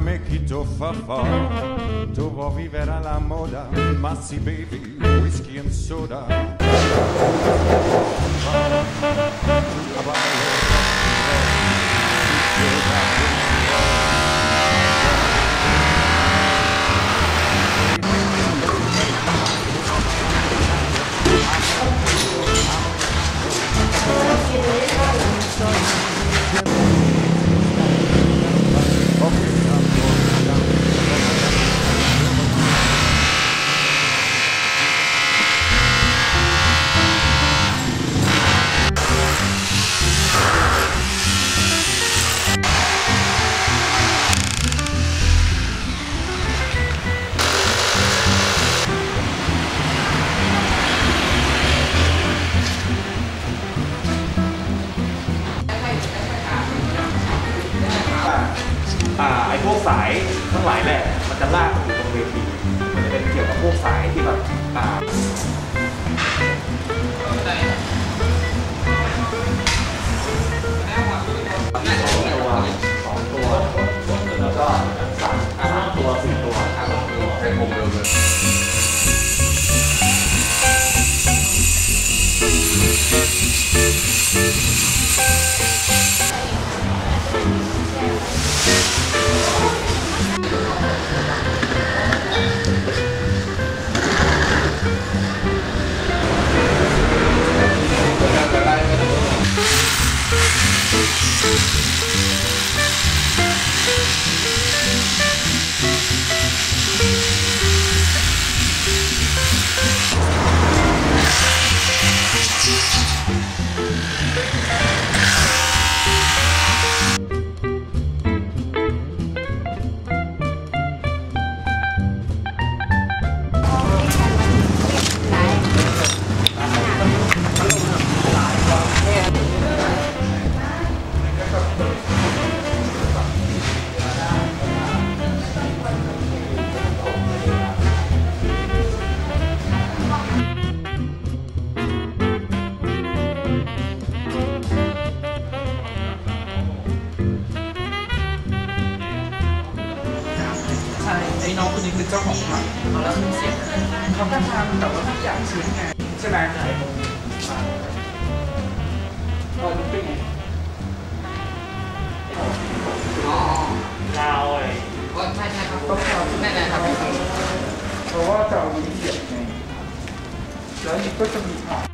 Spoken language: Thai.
da me chi toffa fa, dopo vivere alla moda, ma si bevi whisky and soda.ไอ้พวกสายทั้งหลายแหละมันจะลากมาอยู่ตรงเวทีมันจะเป็นเกี่ยวกับพวกสายที่แบบ2 ตัวแล้วก็3 ตัว 4 ตัวใช้ผมเร็วเลยน้องคนนี้คือเจ้าของผับแล้วมีเสียงเขาก็ทำแต่ว่าทุกอย่างชิ้นไงใช่ไหมใช่ตอนนี้เป็นไงอ๋อลาวเลยก็ใช่ใช่ครับต้องทำแน่ๆครับเพราะว่าจะมีเสียงไงแล้วนี่ก็จะมีผับ